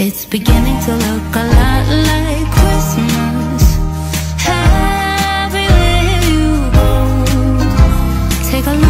It's beginning to look a lot like Christmas. Happy where you go. Take a look.